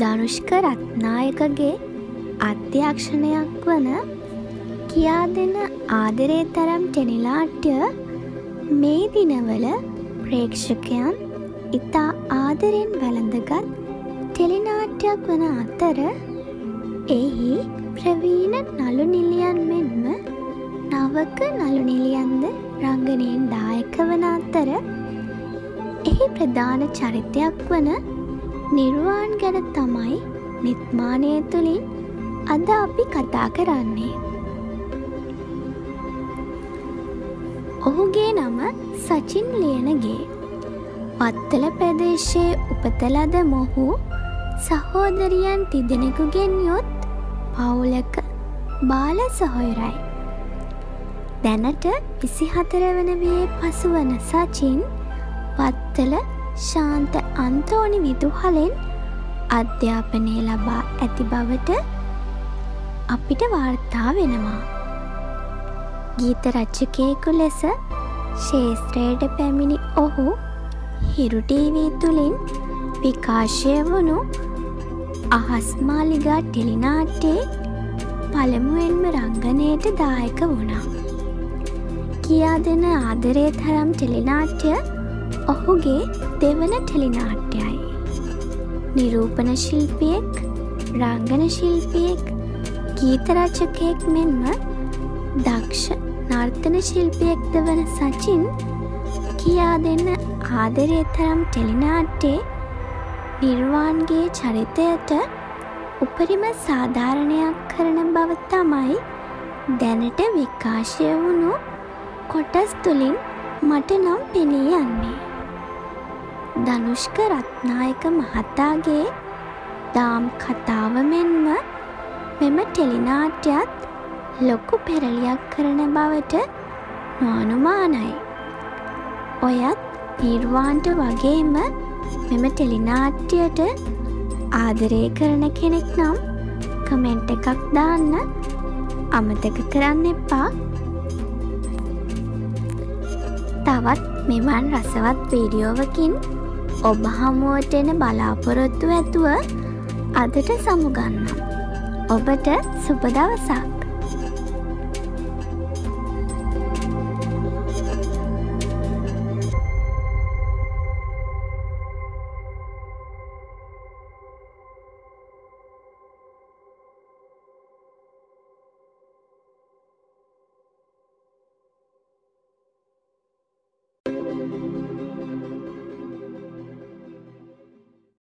දරුෂ්ක රත්නායකගේ අධ්‍යක්ෂණයක් වන කියා දෙන ආදරේ තරම් ටෙලිනාට්‍ය මේ දිනවල ප්‍රේක්ෂකයන් ඉතා ආදරෙන් වැළඳගත් ටෙලිනාට්‍යයක් වන අතර එහි ප්‍රවීණ නළු නිළියන් මෙන්ම නවක නළු නිළියන්ද රංගනයෙන් දායක වන අතර එහි ප්‍රධාන චරිතයක් වන නිර්වාන් ගැන තමයි නිර්මාණය තුළින් අද අපි කතා කරන්නේ. ඔහුගේ නම සචින් ලියනගේ. වත්තල ප්‍රදේශයේ උපත ලද මොහු සහෝදරියන් තිදෙනෙකුගෙන් යොත් පවුලක බාල සහෝදරයි. දැනට 24 වන වියේ පසුවන සචින් වත්තල ශාන්ත අන්තෝනි විදුහලෙන් අධ්‍යාපනය ලබා ඇති බවට අපිට වාර්තා වෙනවා. ගීත රචකයෙකු ලෙස ශේත්‍රයට පැමිණි ඔහු හිරු ටීවී තුළින් විකාශය වුණු අහස් මාලිගා ටෙලිනාට්‍යයේ පළමුවෙන්ම රංගනයට දායක වුණා. කියා දෙන ආදරේ තරම් ටෙලිනාට්‍ය ඔහුගේ දෙවන ටෙලිනාට්‍යයයි. නිරූපණ ශිල්පියෙක්, රංගන ශිල්පියෙක්, ගීත රචකයෙක් මෙන්ම දක්ෂ නර්තන ශිල්පියෙක්ද වන සචින් කියා දෙන ආදරේ තරම් ටෙලිනාට්‍යයේ නිර්වාන්ගේ චරිතයට උපරිම සාධාරණයක් කරන බව තමයි දැනට විකාශය වුණු කොටස් තුළින් මට නම් පෙනී යන්නේ. දනුෂ්ක රත්නායක මහතාගේ දාම් කතාව මෙන්ම මෙම ටෙලිනාට්‍යයත් ලොකු පෙරලියක් කරන බවට නොඅනුමානයි. ඔයත් නිර්වාන්ට වගේම මෙම ටෙලිනාට්‍යයට ආදරය කරන කෙනෙක් නම් කමෙන්ට් එකක් දාන්න අමතක කරන්න එපා. තවත් මෙවන් රසවත් වීඩියෝවකින් ඔබ හමුවට එන බලාපොරොත්තු ඇතුව අදට සමුගන්නම්. ඔබට සුබ දවසක්.